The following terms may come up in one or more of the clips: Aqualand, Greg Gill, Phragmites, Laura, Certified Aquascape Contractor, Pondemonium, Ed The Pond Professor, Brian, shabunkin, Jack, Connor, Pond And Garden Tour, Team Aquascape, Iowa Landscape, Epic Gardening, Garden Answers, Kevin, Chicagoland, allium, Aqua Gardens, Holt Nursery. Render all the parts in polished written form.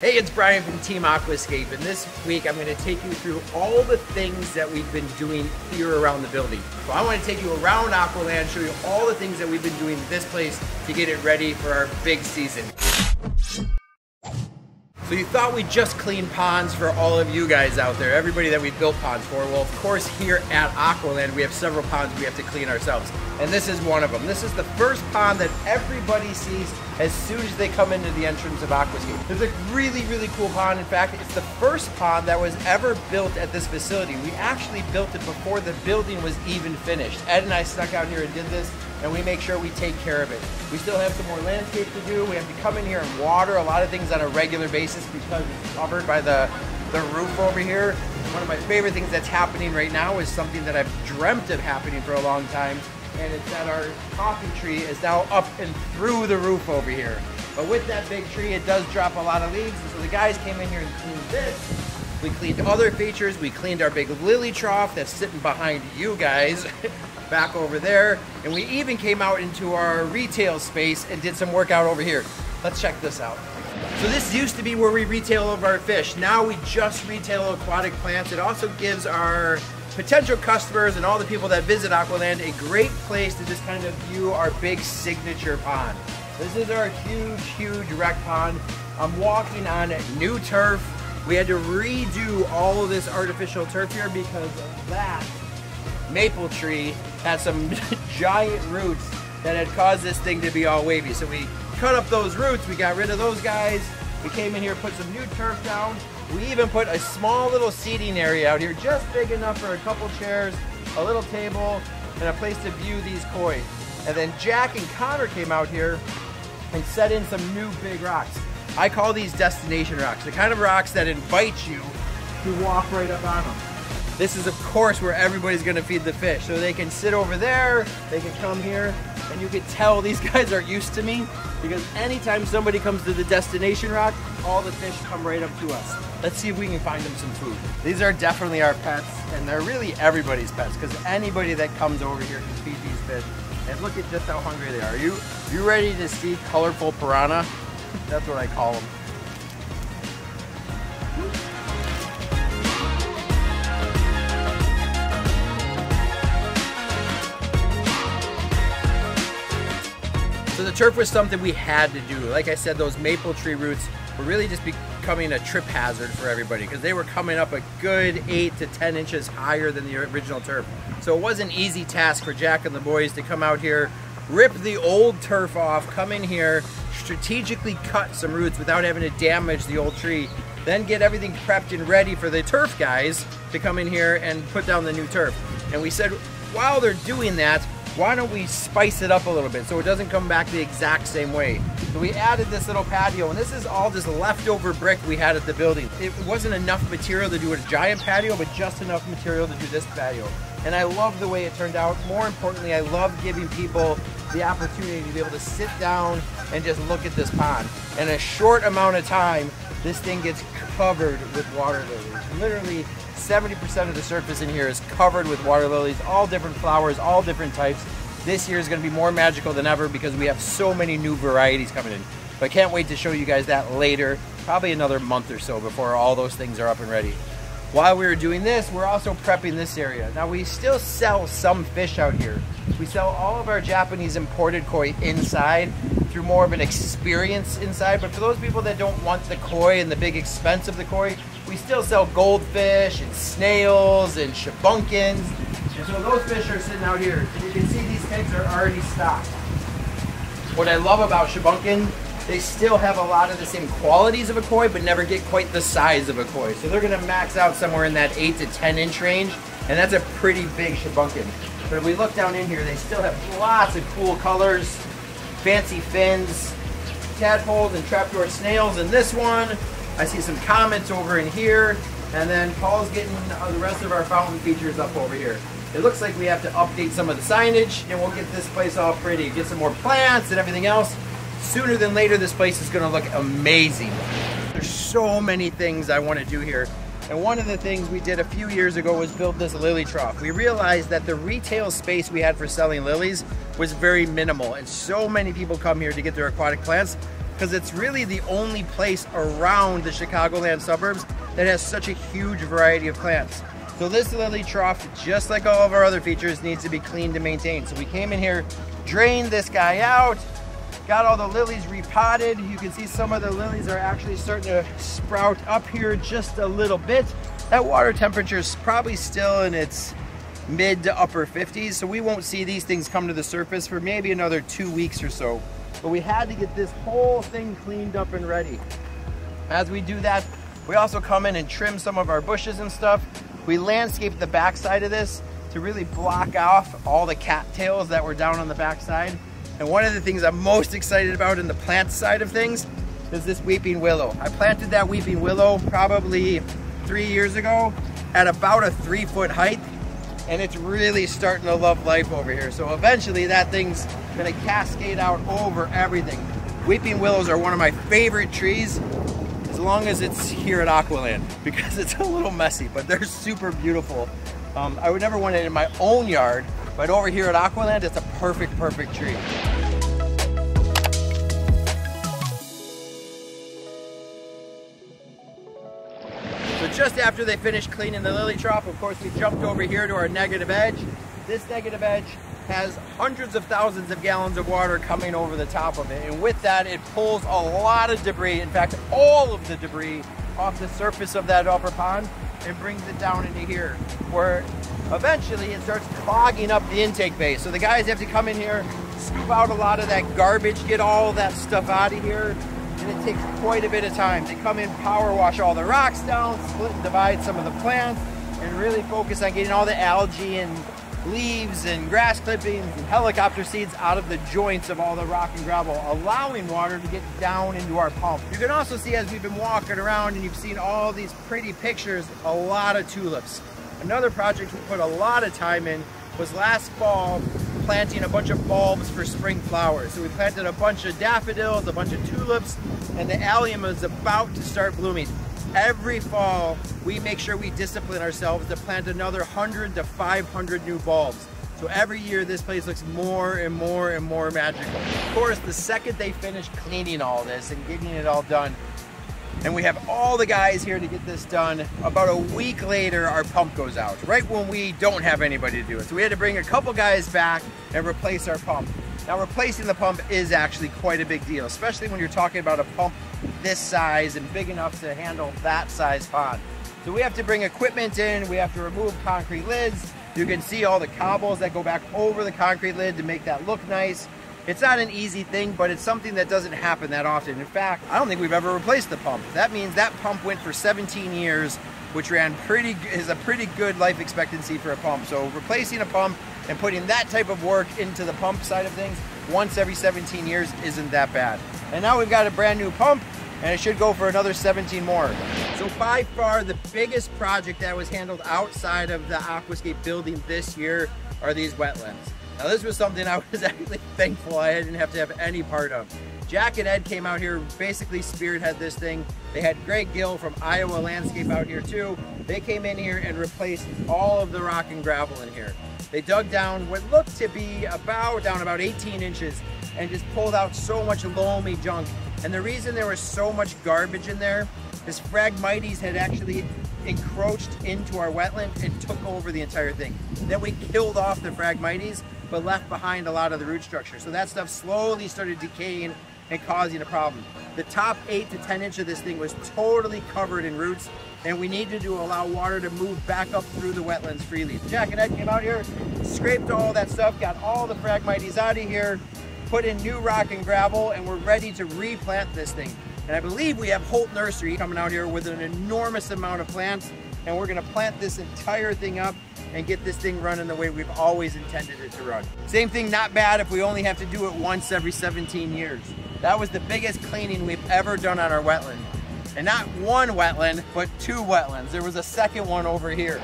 Hey, it's Brian from Team Aquascape, and this week I'm going to take you through all the things that we've been doing here around the building. So I want to take you around Aqualand, show you all the things that we've been doing at this place to get it ready for our big season. So you thought we just cleaned ponds for all of you guys out there, everybody that we built ponds for. Well, of course, here at Aqualand, we have several ponds we have to clean ourselves, and this is one of them. This is the first pond that everybody sees as soon as they come into the entrance of Aquascape. There's a really, really cool pond. In fact, it's the first pond that was ever built at this facility. We actually built it before the building was even finished. Ed and I snuck out here and did this, and we make sure we take care of it. We still have some more landscape to do. We have to come in here and water a lot of things on a regular basis because it's covered by the roof over here. One of my favorite things that's happening right now is something that I've dreamt of happening for a long time, and it's that our coffee tree is now up and through the roof over here. But with that big tree, it does drop a lot of leaves, and so the guys came in here and cleaned this. We cleaned other features. We cleaned our big lily trough that's sitting behind you guys back over there. And we even came out into our retail space and did some work out over here. Let's check this out. So this used to be where we retail all of our fish. Now we just retail aquatic plants. It also gives our potential customers and all the people that visit Aqualand a great place to just kind of view our big signature pond. This is our huge, huge rec pond. I'm walking on new turf. We had to redo all of this artificial turf here because that maple tree had some giant roots that had caused this thing to be all wavy. So we cut up those roots, we got rid of those guys, we came in here, put some new turf down. We even put a small little seating area out here, just big enough for a couple chairs, a little table, and a place to view these koi. And then Jack and Connor came out here and set in some new big rocks. I call these destination rocks, the kind of rocks that invite you to walk right up on them. This is, of course, where everybody's gonna feed the fish. So they can sit over there, they can come here, and you can tell these guys are used to me because anytime somebody comes to the destination rock, all the fish come right up to us. Let's see if we can find them some food. These are definitely our pets, and they're really everybody's pets because anybody that comes over here can feed these fish. And look at just how hungry they are. You ready to see colorful piranha? That's what I call them. So the turf was something we had to do. Like I said, those maple tree roots were really just becoming a trip hazard for everybody because they were coming up a good 8 to 10 inches higher than the original turf. So it was an easy task for Jack and the boys to come out here, rip the old turf off, come in here, strategically cut some roots without having to damage the old tree, then get everything prepped and ready for the turf guys to come in here and put down the new turf. And we said, while they're doing that, why don't we spice it up a little bit so it doesn't come back the exact same way? So we added this little patio, and this is all just leftover brick we had at the building. It wasn't enough material to do a giant patio, but just enough material to do this patio. And I love the way it turned out. More importantly, I love giving people the opportunity to be able to sit down and just look at this pond. In a short amount of time, this thing gets covered with water lilies. Literally 70% of the surface in here is covered with water lilies, all different flowers, all different types. This year is going to be more magical than ever because we have so many new varieties coming in. But I can't wait to show you guys that later, probably another month or so before all those things are up and ready. While we were doing this, we're also prepping this area. Now we still sell some fish out here. We sell all of our Japanese imported koi inside through more of an experience inside, but for those people that don't want the koi and the big expense of the koi, we still sell goldfish and snails and shabunkins. And so those fish are sitting out here. And you can see these tanks are already stocked. What I love about shabunkin, they still have a lot of the same qualities of a koi, but never get quite the size of a koi. So they're gonna max out somewhere in that 8 to 10 inch range, and that's a pretty big shabunkin. But if we look down in here, they still have lots of cool colors, fancy fins, tadpoles and trapdoor snails in this one. I see some comments over in here, and then Paul's getting the rest of our fountain features up over here. It looks like we have to update some of the signage, and we'll get this place all pretty, get some more plants and everything else. Sooner than later, this place is gonna look amazing. There's so many things I wanna do here. And one of the things we did a few years ago was build this lily trough. We realized that the retail space we had for selling lilies was very minimal, and so many people come here to get their aquatic plants because it's really the only place around the Chicagoland suburbs that has such a huge variety of plants. So this lily trough, just like all of our other features, needs to be cleaned and maintained. So we came in here, drained this guy out, got all the lilies repotted. You can see some of the lilies are actually starting to sprout up here just a little bit. That water temperature is probably still in its mid to upper 50s, so we won't see these things come to the surface for maybe another 2 weeks or so. But we had to get this whole thing cleaned up and ready. As we do that, we also come in and trim some of our bushes and stuff. We landscaped the backside of this to really block off all the cattails that were down on the backside. And one of the things I'm most excited about in the plant side of things is this weeping willow. I planted that weeping willow probably 3 years ago at about a 3 foot height, and it's really starting to love life over here. So eventually that thing's gonna cascade out over everything. Weeping willows are one of my favorite trees, as long as it's here at Aqualand, because it's a little messy, but they're super beautiful. I would never want it in my own yard, but over here at Aqualand, it's a perfect, perfect tree. So just after they finished cleaning the lily trough, of course, we jumped over here to our negative edge. This negative edge has hundreds of thousands of gallons of water coming over the top of it. And with that, it pulls a lot of debris, in fact, all of the debris off the surface of that upper pond and brings it down into here, where eventually it starts clogging up the intake bay. So the guys have to come in here, scoop out a lot of that garbage, get all that stuff out of here, and it takes quite a bit of time. They come in, power wash all the rocks down, split and divide some of the plants, and really focus on getting all the algae and leaves and grass clippings and helicopter seeds out of the joints of all the rock and gravel, allowing water to get down into our pump. You can also see, as we've been walking around and you've seen all these pretty pictures, a lot of tulips. Another project we put a lot of time in was last fall, planting a bunch of bulbs for spring flowers. So we planted a bunch of daffodils, a bunch of tulips, and the allium is about to start blooming. Every fall, we make sure we discipline ourselves to plant another 100 to 500 new bulbs. So every year, this place looks more and more and more magical. Of course, the second they finish cleaning all this and getting it all done, and we have all the guys here to get this done, about a week later, our pump goes out, right when we don't have anybody to do it. So we had to bring a couple guys back and replace our pump. Now, replacing the pump is actually quite a big deal, especially when you're talking about a pump this size and big enough to handle that size pond. So we have to bring equipment in, we have to remove concrete lids. You can see all the cobbles that go back over the concrete lid to make that look nice. It's not an easy thing, but it's something that doesn't happen that often. In fact, I don't think we've ever replaced the pump. That means that pump went for 17 years, which is a pretty good life expectancy for a pump. So replacing a pump and putting that type of work into the pump side of things once every 17 years isn't that bad. And now we've got a brand new pump, and it should go for another 17 more. So by far the biggest project that was handled outside of the Aquascape building this year are these wetlands. Now this was something I was actually thankful I didn't have to have any part of. Jack and Ed came out here, basically spearheaded this thing. They had Greg Gill from Iowa Landscape out here too. They came in here and replaced all of the rock and gravel in here. They dug down what looked to be about 18 inches and just pulled out so much loamy junk. And the reason there was so much garbage in there is Phragmites had actually encroached into our wetland and took over the entire thing. Then we killed off the Phragmites, but left behind a lot of the root structure. So that stuff slowly started decaying and causing a problem. The top 8 to 10 inches of this thing was totally covered in roots, and we needed to allow water to move back up through the wetlands freely. Jack and Ed came out here, scraped all that stuff, got all the Phragmites out of here, put in new rock and gravel, and we're ready to replant this thing. And I believe we have Holt Nursery coming out here with an enormous amount of plants, and we're gonna plant this entire thing up and get this thing running the way we've always intended it to run. Same thing, not bad if we only have to do it once every 17 years. That was the biggest cleaning we've ever done on our wetland. And not one wetland, but two wetlands. There was a second one over here.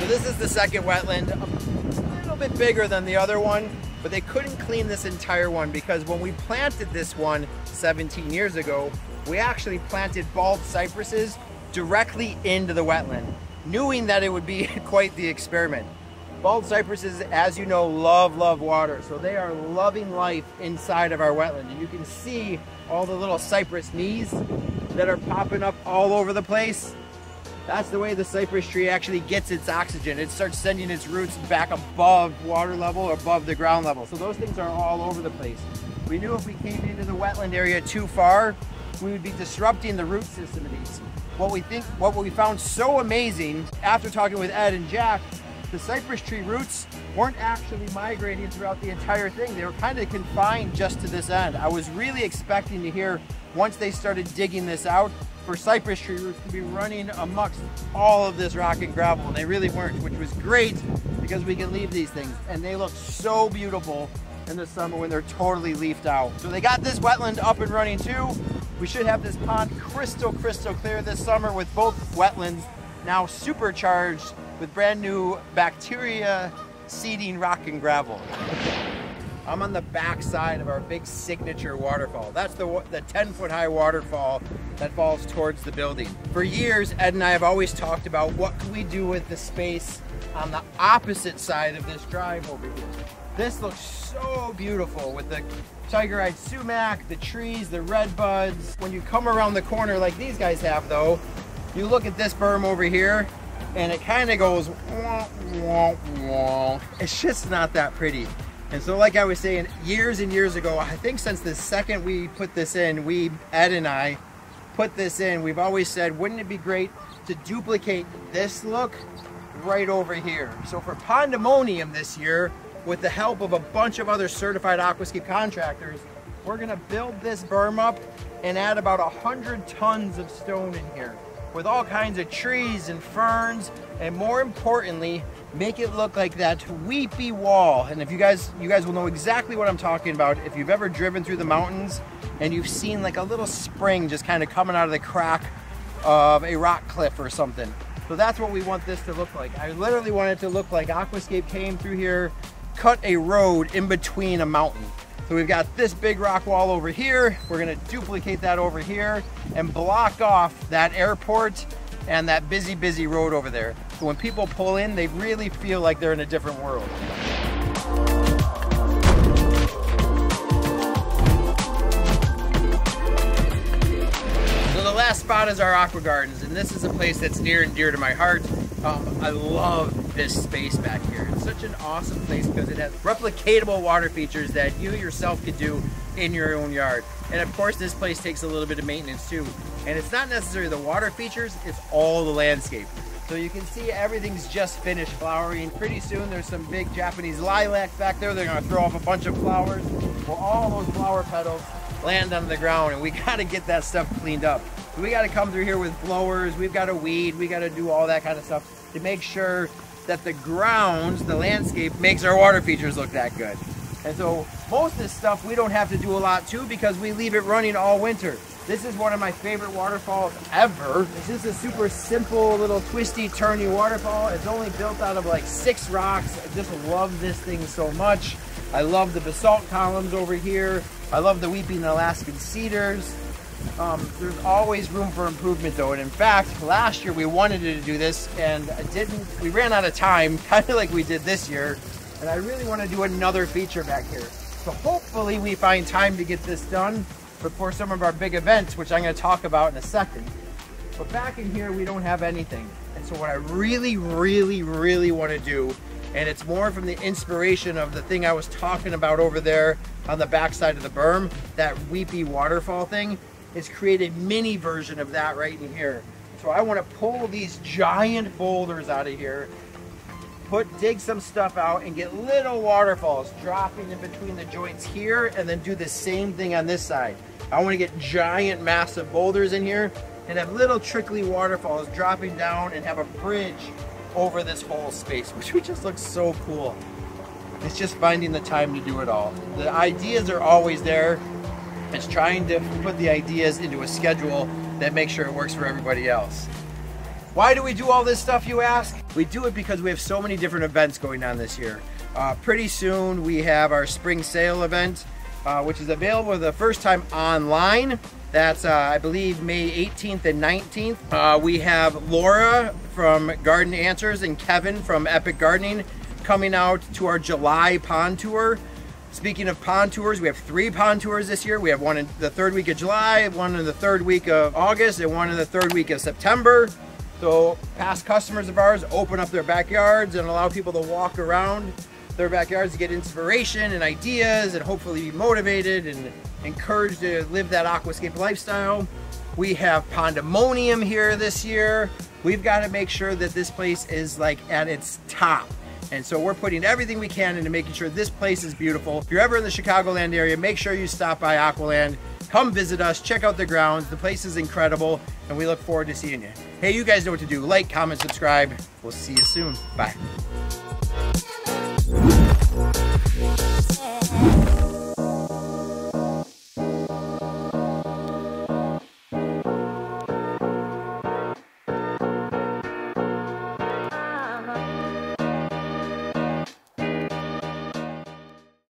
So this is the second wetland, a little bit bigger than the other one, but they couldn't clean this entire one because when we planted this one 17 years ago, we actually planted bald cypresses directly into the wetland, knowing that it would be quite the experiment. Bald cypresses, as you know, love water. So they are loving life inside of our wetland. And you can see all the little cypress knees that are popping up all over the place. That's the way the cypress tree actually gets its oxygen. It starts sending its roots back above water level or above the ground level. So those things are all over the place. We knew if we came into the wetland area too far, we would be disrupting the root system of these. What we found so amazing after talking with Ed and Jack, the cypress tree roots weren't actually migrating throughout the entire thing. They were kind of confined just to this end. I was really expecting to hear, once they started digging this out, for cypress tree roots to be running amongst all of this rock and gravel. And they really weren't, which was great because we can leave these things. And they look so beautiful in the summer when they're totally leafed out. So they got this wetland up and running too. We should have this pond crystal clear this summer with both wetlands now supercharged with brand new bacteria seeding rock and gravel. I'm on the back side of our big signature waterfall. That's the 10-foot high waterfall that falls towards the building. For years, Ed and I have always talked about what can we do with the space on the opposite side of this drive over here. This looks so beautiful with the tiger-eyed sumac, the trees, the red buds. When you come around the corner like these guys have though, you look at this berm over here and it kind of goes wah, wah, wah. It's just not that pretty. And so like I was saying, years and years ago, I think since the second we put this in, Ed and I put this in, we've always said, wouldn't it be great to duplicate this look right over here? So for Pondemonium this year, with the help of a bunch of other certified aquascape contractors, we're gonna build this berm up and add about 100 tons of stone in here with all kinds of trees and ferns, and more importantly, make it look like that weepy wall. And if you guys will know exactly what I'm talking about if you've ever driven through the mountains and you've seen like a little spring just kind of coming out of the crack of a rock cliff or something. So that's what we want this to look like. I literally want it to look like Aquascape came through here, cut a road in between a mountain. So we've got this big rock wall over here. We're gonna duplicate that over here and block off that airport and that busy, busy road over there. So when people pull in, they really feel like they're in a different world. So the last spot is our Aqua Gardens, and this is a place that's near and dear to my heart. I love this space back here. It's such an awesome place because it has replicatable water features that you yourself could do in your own yard. And of course, this place takes a little bit of maintenance too. And it's not necessarily the water features, it's all the landscape. So you can see everything's just finished flowering. Pretty soon there's some big Japanese lilacs back there. They're gonna throw off a bunch of flowers. Well, all those flower petals land on the ground, and we gotta get that stuff cleaned up. So we gotta come through here with blowers. We've gotta weed, we gotta do all that kind of stuff to make sure that the grounds, the landscape, makes our water features look that good. And so most of this stuff we don't have to do a lot too because we leave it running all winter. This is one of my favorite waterfalls ever. This is a super simple little twisty, turny waterfall. It's only built out of like 6 rocks. I just love this thing so much. I love the basalt columns over here. I love the weeping Alaskan cedars. There's always room for improvement though, and in fact last year we wanted to do this and we ran out of time, kind of like we did this year, and I really want to do another feature back here. So hopefully we find time to get this done before some of our big events, which I'm going to talk about in a second. But back in here we don't have anything, and so what I really want to do, and it's more from the inspiration of the thing I was talking about over there on the backside of the berm, that weepy waterfall thing, is create a mini version of that right in here. So I want to pull these giant boulders out of here, dig some stuff out, and get little waterfalls dropping in between the joints here, and then do the same thing on this side. I want to get giant massive boulders in here and have little trickly waterfalls dropping down and have a bridge over this whole space, which would just look so cool. It's just finding the time to do it all. The ideas are always there. It's trying to put the ideas into a schedule that makes sure it works for everybody else. Why do we do all this stuff, you ask? We do it because we have so many different events going on this year. Pretty soon we have our spring sale event, which is available for the first time online. That's, I believe, May 18th and 19th. We have Laura from Garden Answers and Kevin from Epic Gardening coming out to our July pond tour. Speaking of pond tours, we have 3 pond tours this year. We have one in the 3rd week of July, one in the 3rd week of August, and one in the 3rd week of September. So past customers of ours open up their backyards and allow people to walk around their backyards to get inspiration and ideas and hopefully be motivated and encouraged to live that aquascape lifestyle. We have Pondemonium here this year. We've got to make sure that this place is like at its top. And so we're putting everything we can into making sure this place is beautiful. If you're ever in the Chicagoland area, make sure you stop by Aqualand. Come visit us, check out the grounds. The place is incredible and we look forward to seeing you. Hey, you guys know what to do. Like, comment, subscribe. We'll see you soon. Bye.